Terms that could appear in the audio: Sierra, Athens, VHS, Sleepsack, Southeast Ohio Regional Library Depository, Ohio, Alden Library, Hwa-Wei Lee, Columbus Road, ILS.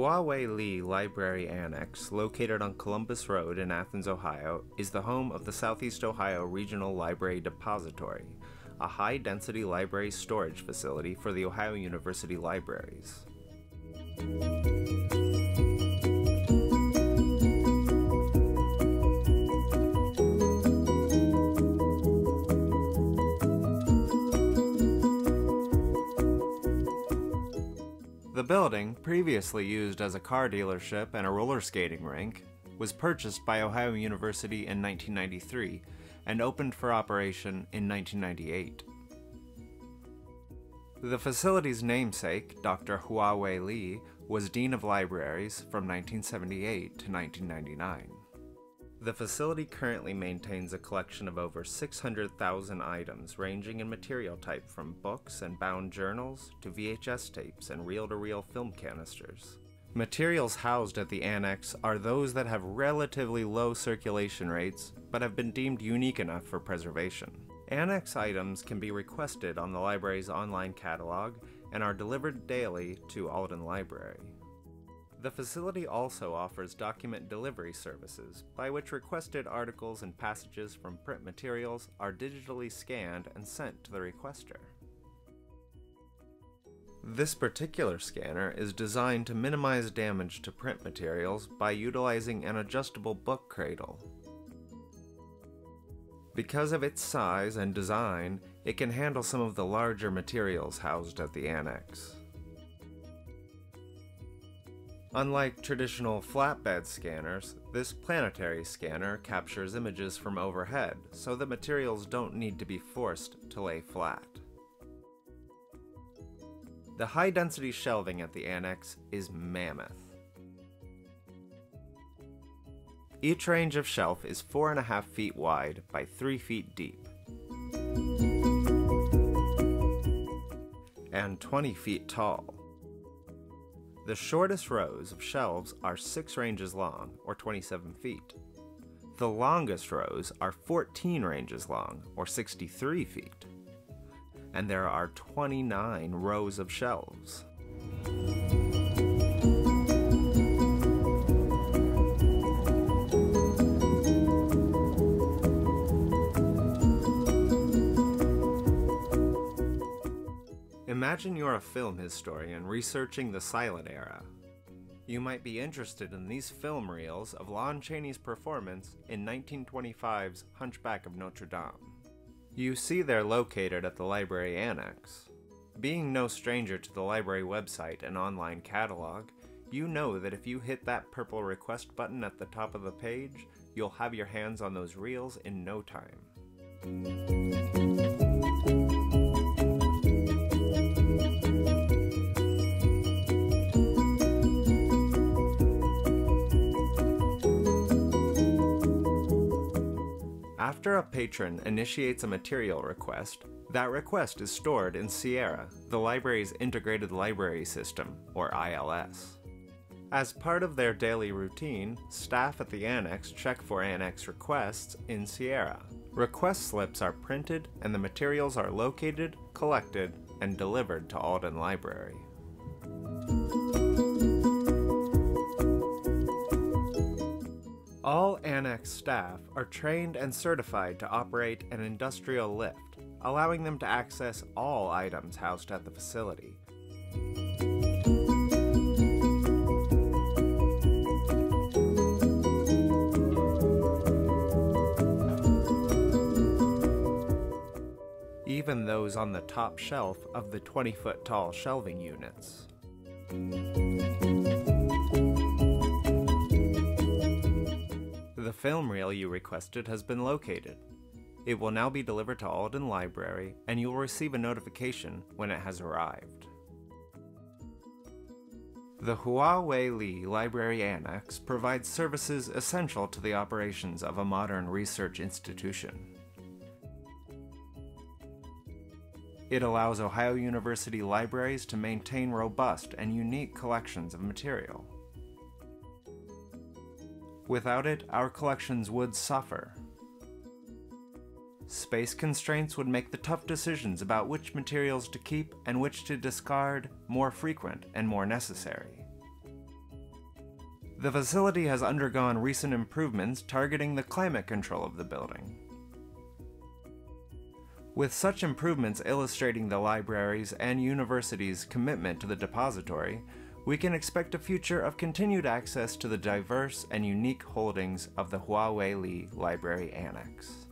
Hwa-Wei Lee Library Annex, located on Columbus Road in Athens, Ohio, is the home of the Southeast Ohio Regional Library Depository, a high-density library storage facility for the Ohio University libraries. The building, previously used as a car dealership and a roller skating rink, was purchased by Ohio University in 1993 and opened for operation in 1998. The facility's namesake, Dr. Hwa-Wei Lee, was Dean of Libraries from 1978 to 1999. The facility currently maintains a collection of over 600,000 items ranging in material type from books and bound journals to VHS tapes and reel-to-reel film canisters. Materials housed at the annex are those that have relatively low circulation rates but have been deemed unique enough for preservation. Annex items can be requested on the library's online catalog and are delivered daily to Alden Library. The facility also offers document delivery services, by which requested articles and passages from print materials are digitally scanned and sent to the requester. This particular scanner is designed to minimize damage to print materials by utilizing an adjustable book cradle. Because of its size and design, it can handle some of the larger materials housed at the annex. Unlike traditional flatbed scanners, this planetary scanner captures images from overhead, so the materials don't need to be forced to lay flat. The high-density shelving at the annex is mammoth. Each range of shelf is 4.5 feet wide by 3 feet deep, and 20 feet tall. The shortest rows of shelves are 6 ranges long, or 27 feet. The longest rows are 14 ranges long, or 63 feet. And there are 29 rows of shelves. Imagine you're a film historian researching the silent era. You might be interested in these film reels of Lon Chaney's performance in 1925's Hunchback of Notre Dame. You see they're located at the library annex. Being no stranger to the library website and online catalog, you know that if you hit that purple request button at the top of the page, you'll have your hands on those reels in no time. After a patron initiates a material request, that request is stored in Sierra, the library's Integrated Library System, or ILS. As part of their daily routine, staff at the annex check for annex requests in Sierra. Request slips are printed and the materials are located, collected, and delivered to Alden Library. All annex staff are trained and certified to operate an industrial lift, allowing them to access all items housed at the facility. Even those on the top shelf of the 20-foot tall shelving units. The film reel you requested has been located. It will now be delivered to Alden Library, and you will receive a notification when it has arrived. The Hwa-Wei Lee Library Annex provides services essential to the operations of a modern research institution. It allows Ohio University libraries to maintain robust and unique collections of material. Without it, our collections would suffer. Space constraints would make the tough decisions about which materials to keep and which to discard more frequent and more necessary. The facility has undergone recent improvements targeting the climate control of the building. With such improvements illustrating the library's and university's commitment to the depository, we can expect a future of continued access to the diverse and unique holdings of the Hwa-Wei Lee Library Annex.